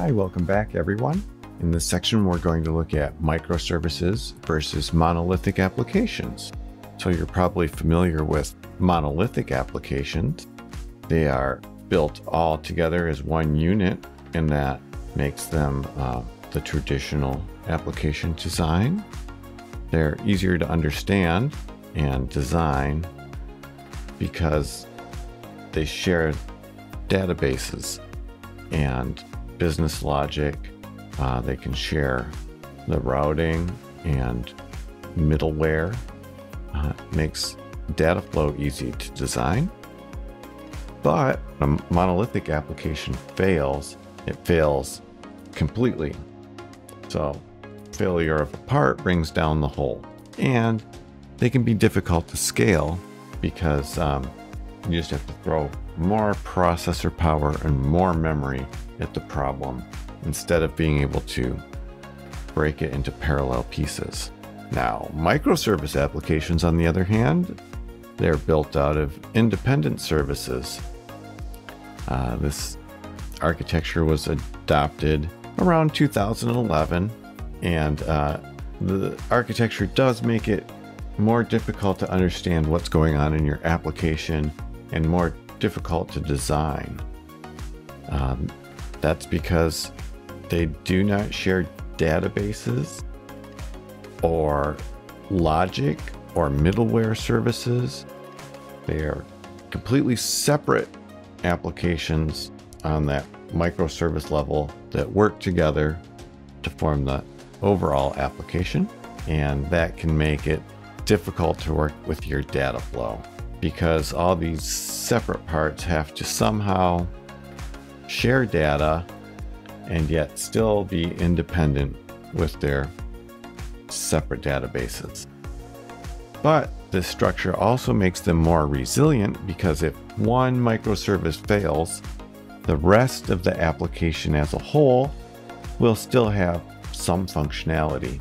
Hi, welcome back everyone. In this section, we're going to look at microservices versus monolithic applications. So you're probably familiar with monolithic applications. They are built all together as one unit, and that makes them the traditional application design. They're easier to understand and design because they share databases and business logic. They can share the routing and middleware. Makes data flow easy to design. But a monolithic application fails. It fails completely. So failure of a part brings down the whole. And they can be difficult to scale because you just have to throw more processor power and more memory at the problem instead of being able to break it into parallel pieces. Now, microservice applications, on the other hand, they're built out of independent services. This architecture was adopted around 2011, and the architecture does make it more difficult to understand what's going on in your application and more difficult to design. That's because they do not share databases or logic or middleware services. They are completely separate applications on that microservice level that work together to form the overall application. And that can make it difficult to work with your data flow because all these separate parts have to somehow share data and yet still be independent with their separate databases. But this structure also makes them more resilient because if one microservice fails, the rest of the application as a whole will still have some functionality.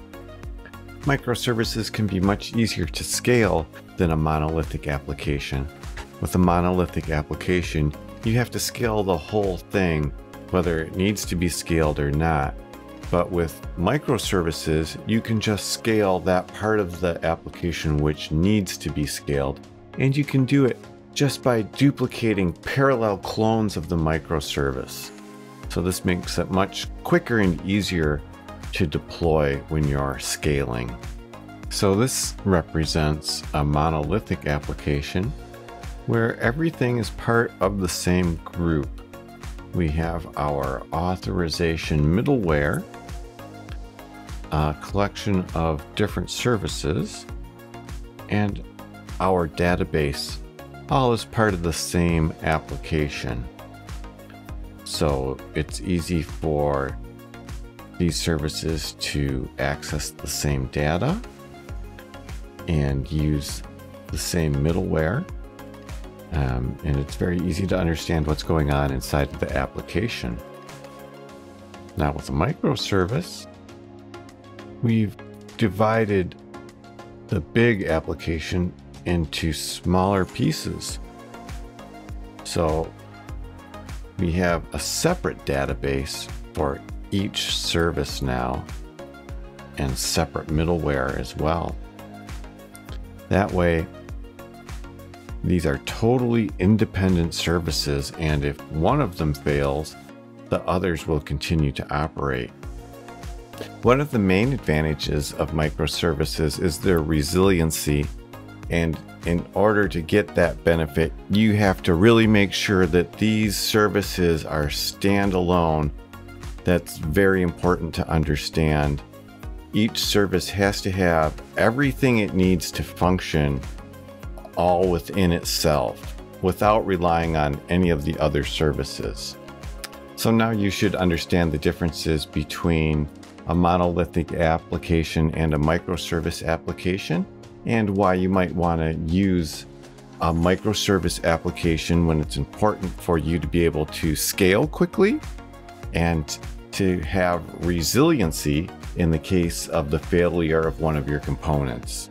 Microservices can be much easier to scale than a monolithic application. With a monolithic application, you have to scale the whole thing, whether it needs to be scaled or not. But with microservices, you can just scale that part of the application which needs to be scaled. And you can do it just by duplicating parallel clones of the microservice. So this makes it much quicker and easier to deploy when you're scaling. So this represents a monolithic application where everything is part of the same group. We have our authorization middleware, a collection of different services, and our database, all as part of the same application. So it's easy for these services to access the same data and use the same middleware. And it's very easy to understand what's going on inside the application. Now with a microservice, we've divided the big application into smaller pieces. So we have a separate database for each service now and separate middleware as well. That way, these are totally independent services, and if one of them fails, the others will continue to operate. One of the main advantages of microservices is their resiliency, and in order to get that benefit, you have to really make sure that these services are standalone. That's very important to understand. Each service has to have everything it needs to function all within itself without relying on any of the other services. So now you should understand the differences between a monolithic application and a microservice application and why you might want to use a microservice application when it's important for you to be able to scale quickly and to have resiliency in the case of the failure of one of your components.